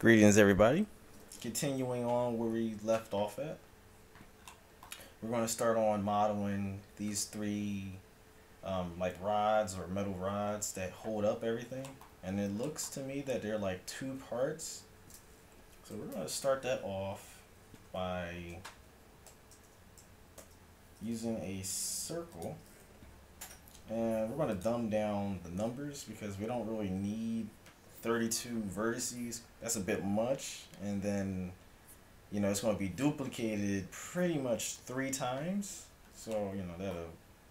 Greetings, everybody. Continuing on where we left off at, we're going to start on modeling these three like rods or metal rods that hold up everything. And it looks to me that they're like two parts. So we're going to start that off by using a circle. And we're going to dumb down the numbers because we don't really need 32 vertices. That's a bit much, and then you know it's going to be duplicated pretty much 3 times, so you know that'll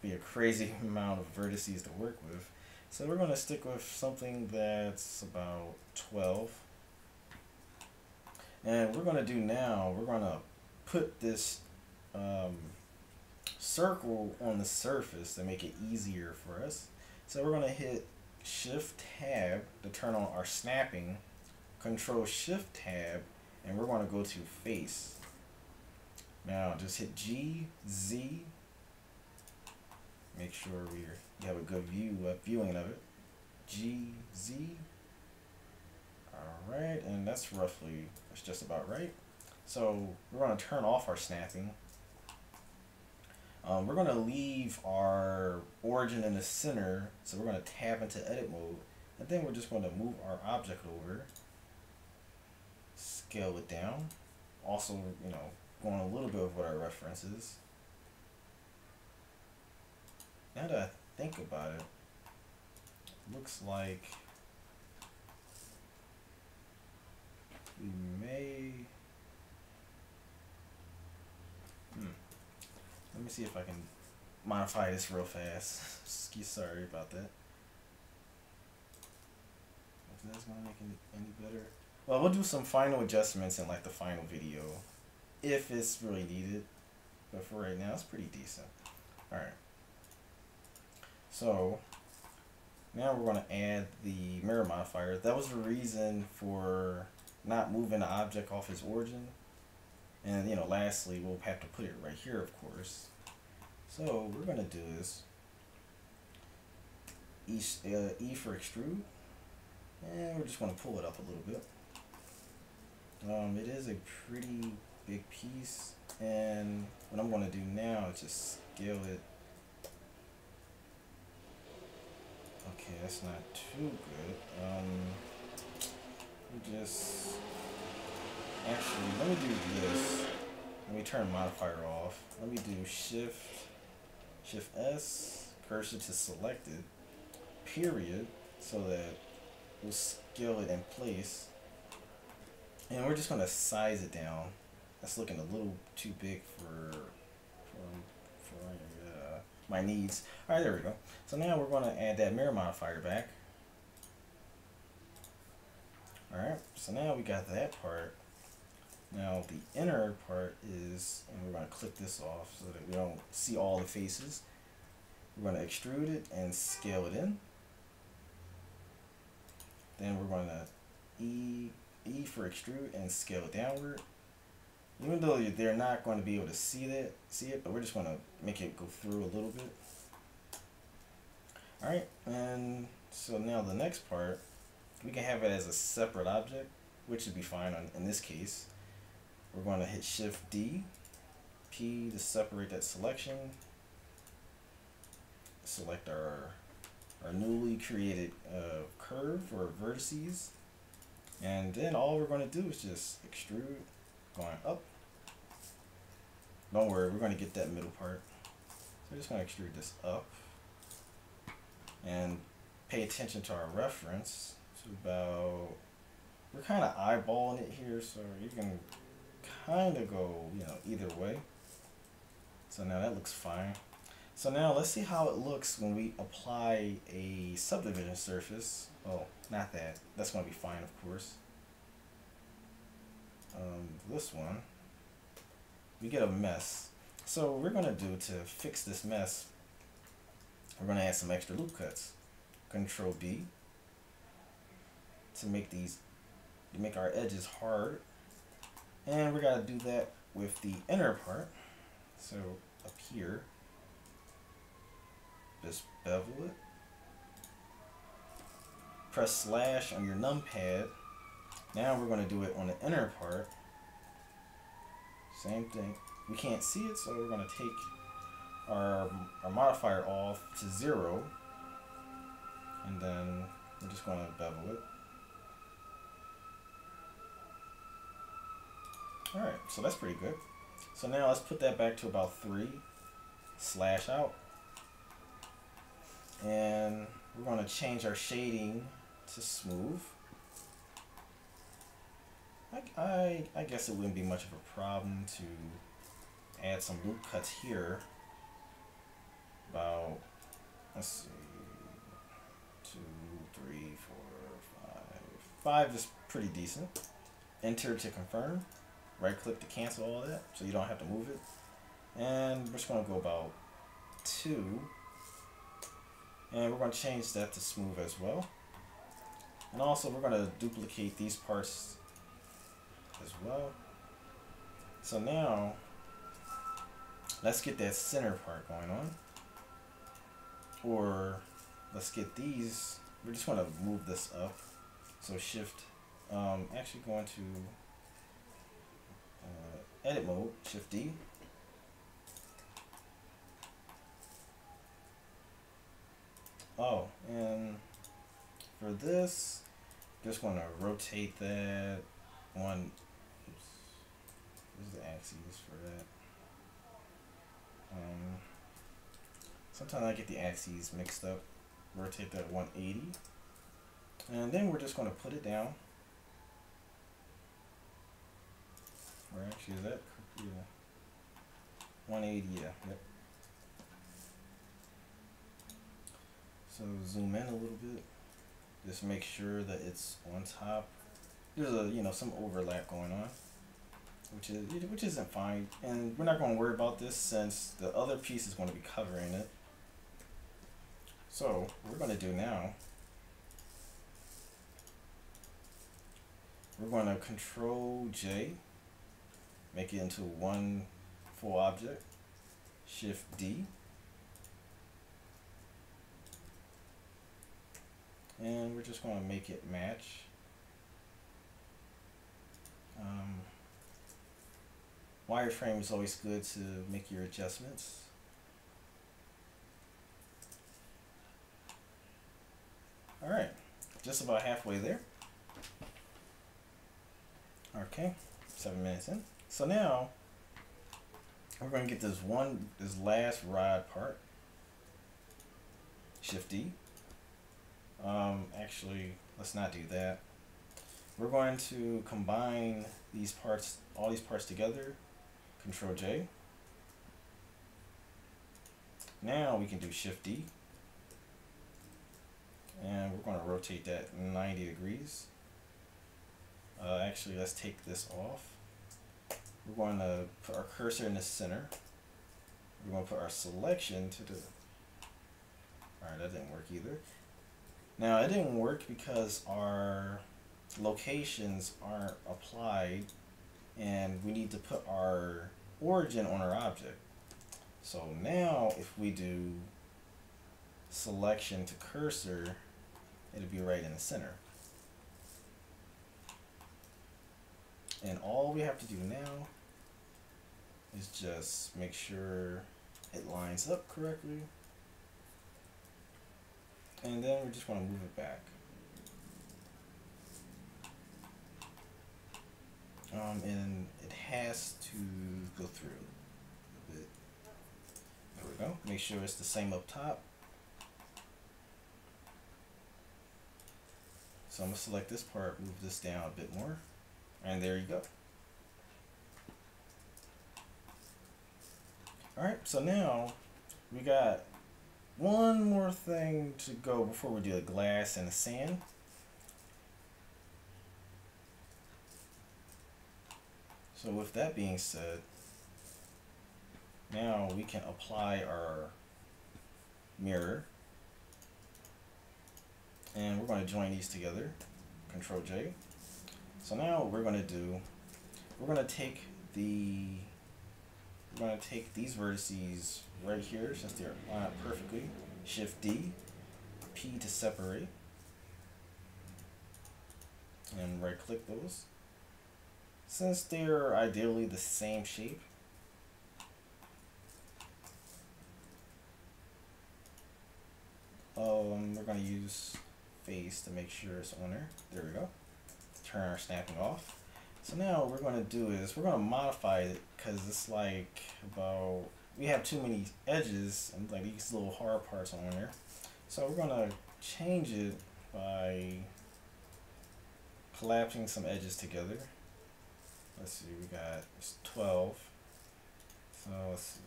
be a crazy amount of vertices to work with. So we're going to stick with something that's about 12, and we're going to do now, we're going to put this circle on the surface to make it easier for us. So we're going to hit Shift Tab to turn on our snapping, Control Shift Tab, and we're going to go to face. Now just hit G, Z, make sure you have a good view, viewing of it. G, Z, alright, and that's roughly, that's just about right. So we're going to turn off our snapping. We're going to leave our origin in the center, so we're going to tab into edit mode, and then we're just going to move our object over, scale it down, also, you know, going a little bit with what our reference is. Now that I think about it, it looks like we may... Let me see if I can modify this real fast. Sorry about that. If that's gonna make it any better. Well, we'll do some final adjustments in like the final video, if it's really needed. But for right now, it's pretty decent. All right. So now we're gonna add the mirror modifier. That was the reason for not moving the object off its origin. And, you know, lastly, we'll have to put it right here, of course. So we're going to do is E for extrude. And we're just going to pull it up a little bit. It is a pretty big piece. And what I'm going to do now is just scale it. Okay, that's not too good. We'll just... Actually, let me do this. Let me turn modifier off. Let me do Shift S, cursor to selected, period, so that we'll scale it in place. And we're just going to size it down. That's looking a little too big for my needs. Alright, there we go. So now we're going to add that mirror modifier back. Alright, so now we got that part. Now the inner part is, and we're going to click this off so that we don't see all the faces. We're going to extrude it and scale it in. Then we're going to E for extrude and scale it downward. Even though they're not going to be able to see it, but we're just going to make it go through a little bit. Alright, and so now the next part, we can have it as a separate object, which would be fine in this case. We're going to hit Shift D, P to separate that selection. Select our newly created curve or vertices. And then all we're going to do is just extrude going up. Don't worry, we're going to get that middle part. So we're just going to extrude this up. And pay attention to our reference. So about, we're kind of eyeballing it here, so you can kind of go, you know, either way. So now that looks fine. So now let's see how it looks when we apply a subdivision surface. Oh, not that. That's going to be fine, of course. This one, we get a mess. So what we're going to do to fix this mess, we're going to add some extra loop cuts. Control B to make these, to make our edges hard. And we're going to do that with the inner part. So up here, just bevel it. Press slash on your numpad Now we're going to do it on the inner part. Same thing. We can't see it, so we're going to take our modifier off to 0. And then we're just going to bevel it. Alright, so that's pretty good. So now let's put that back to about 3. Slash out. And we're going to change our shading to smooth. I guess it wouldn't be much of a problem to add some loop cuts here. About, let's see, 2, 3, 4, 5. 5 is pretty decent. Enter to confirm. Right click to cancel all that, so you don't have to move it. And we're just going to go about 2. And we're going to change that to smooth as well. And also we're going to duplicate these parts as well. So now let's get that center part going on, or let's get these. We just want to move this up, so shift, actually going to edit mode, shift D, and for this just want to rotate that one. Oops, this is the axis for that. Sometimes I get the axes mixed up. Rotate that 180, and then we're just going to put it down. Or actually, is that 180? Yeah. Yep. So zoom in a little bit. Just make sure that it's on top. There's a, you know, some overlap going on, which isn't fine, and we're not going to worry about this since the other piece is going to be covering it. So what we're going to do now, we're going to Control J, make it into one full object, Shift D, and we're just going to make it match. Wireframe is always good to make your adjustments. Alright, just about halfway there. Okay, 7 minutes in. So now we're going to get this last rod part. Shift D. Actually, let's not do that. We're going to combine these parts, all these parts together. Control J. Now we can do Shift D. And we're going to rotate that 90 degrees. Actually, let's take this off. We're going to put our cursor in the center. We're going to put our selection to the... Alright, that didn't work either. Now, it didn't work because our locations aren't applied, and we need to put our origin on our object. So now if we do selection to cursor, it'll be right in the center. And all we have to do now is just make sure it lines up correctly, and then we just want to move it back. And it has to go through a bit. There we go. Make sure it's the same up top. So I'm going to select this part, move this down a bit more, and there you go. Alright, so now we got one more thing to go before we do the glass and the sand. So with that being said, now we can apply our mirror, and we're going to join these together. Control J. So now what we're going to do, we're going to take these vertices right here since they're lined up perfectly. Shift D, P to separate. and right click those. Since they're ideally the same shape, we're going to use face to make sure it's on there. There we go. Turn our snapping off. So now what we're going to do is we're going to modify it, because it's like about, we have too many edges and like these little hard parts on there. So we're going to change it by collapsing some edges together. Let's see, we got 12. So let's see.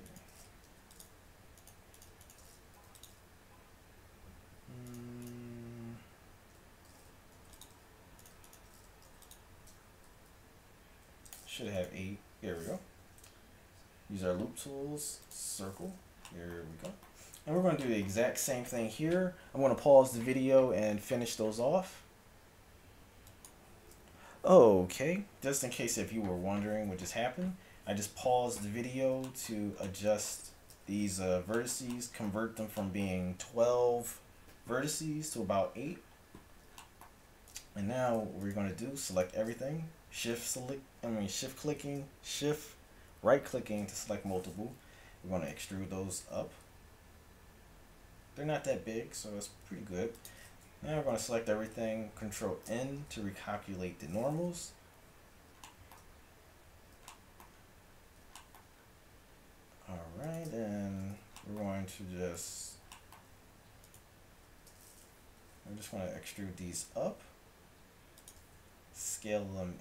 Should have 8. There we go. Use our loop tools, circle. There we go. And we're going to do the exact same thing here. I'm going to pause the video and finish those off. Okay, just in case if you were wondering what just happened, I just paused the video to adjust these vertices, convert them from being 12 vertices to about 8. And now what we're going to do, select everything, shift right clicking to select multiple. We're going to extrude those up. They're not that big, so that's pretty good. Now we're going to select everything, Control N to recalculate the normals. Alright, and we're going to just, I just want to extrude these up, scale them.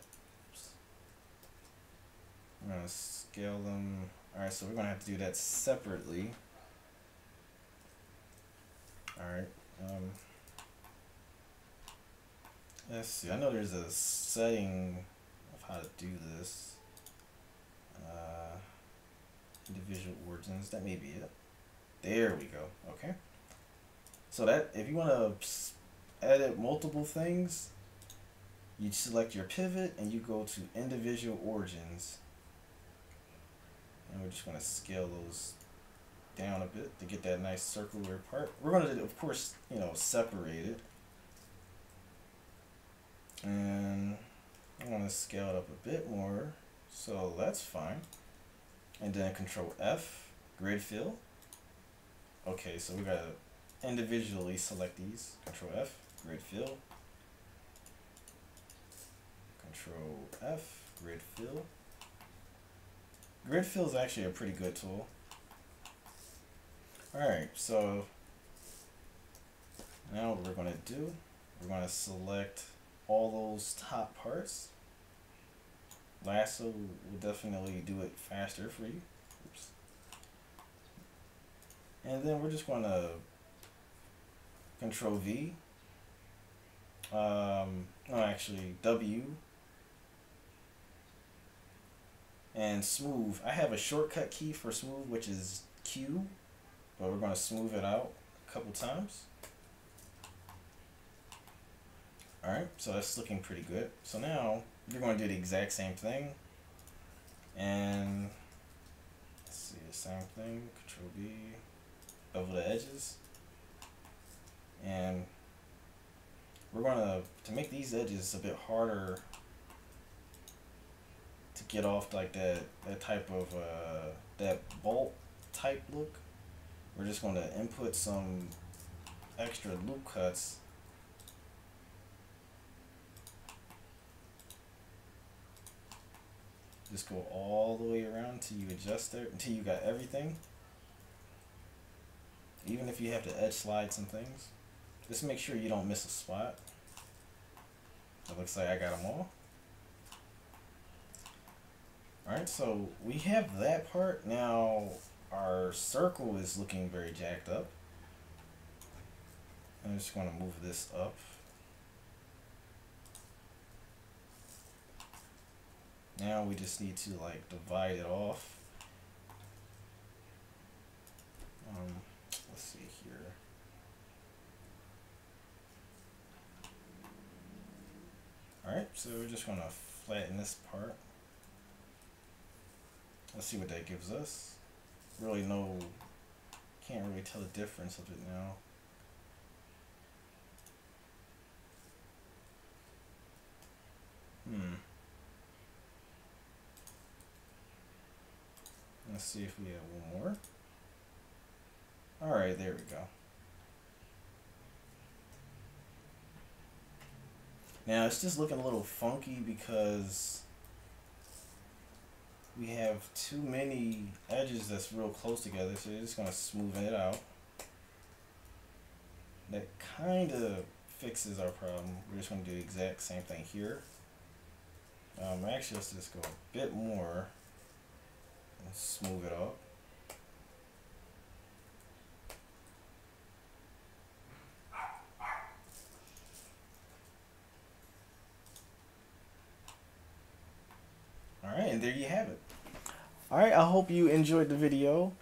I'm going to scale them. Alright, so we're going to have to do that separately. Alright, let's see, I know there's a setting of how to do this. Individual origins, that may be it. There we go, okay. So that, if you want to edit multiple things, you select your pivot and you go to individual origins. And we're just going to scale those down a bit to get that nice circular part. We're going to, of course, you know, separate it. And I want to scale it up a bit more, so that's fine. And then Control F, grid fill. Okay, so we gotta individually select these. Control F, grid fill. Control F, grid fill. Grid fill is actually a pretty good tool. All right, so now what we're gonna do, we're gonna select all those top parts. Lasso will definitely do it faster for you. Oops. And then we're just going to Control V. No, actually W. And smooth. I have a shortcut key for smooth, which is Q, but we're going to smooth it out a couple times. Alright, so that's looking pretty good. So now you're going to do the exact same thing. And let's see, the same thing. Control B, double the edges. And we're going to make these edges a bit harder to get off, like that type of that bolt type look. We're just going to input some extra loop cuts. Just go all the way around till you adjust there, until you got everything. Even if you have to edge slide some things, just make sure you don't miss a spot. It looks like I got them all. Alright, so we have that part. Now our circle is looking very jacked up. I'm just going to move this up. Now we just need to like divide it off. Let's see here. Alright, so we're just going to flatten this part. Let's see what that gives us. Really no, can't really tell the difference of it now. Let's see if we get one more. All right, there we go. Now it's just looking a little funky because we have too many edges that's real close together, so you're just going to smoothen it out. That kind of fixes our problem. We're just going to do the exact same thing here. Actually, let's just go a bit more and smooth it out. Alright, and there you have it. Alright, I hope you enjoyed the video.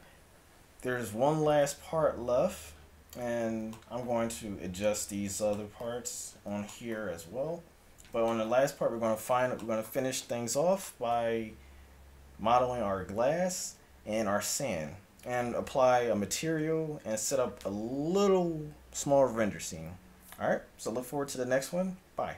There's one last part left, and I'm going to adjust these other parts on here as well. But on the last part, we're going to finish things off by modeling our glass and our sand, and apply a material and set up a little small render scene. Alright, so look forward to the next one. Bye.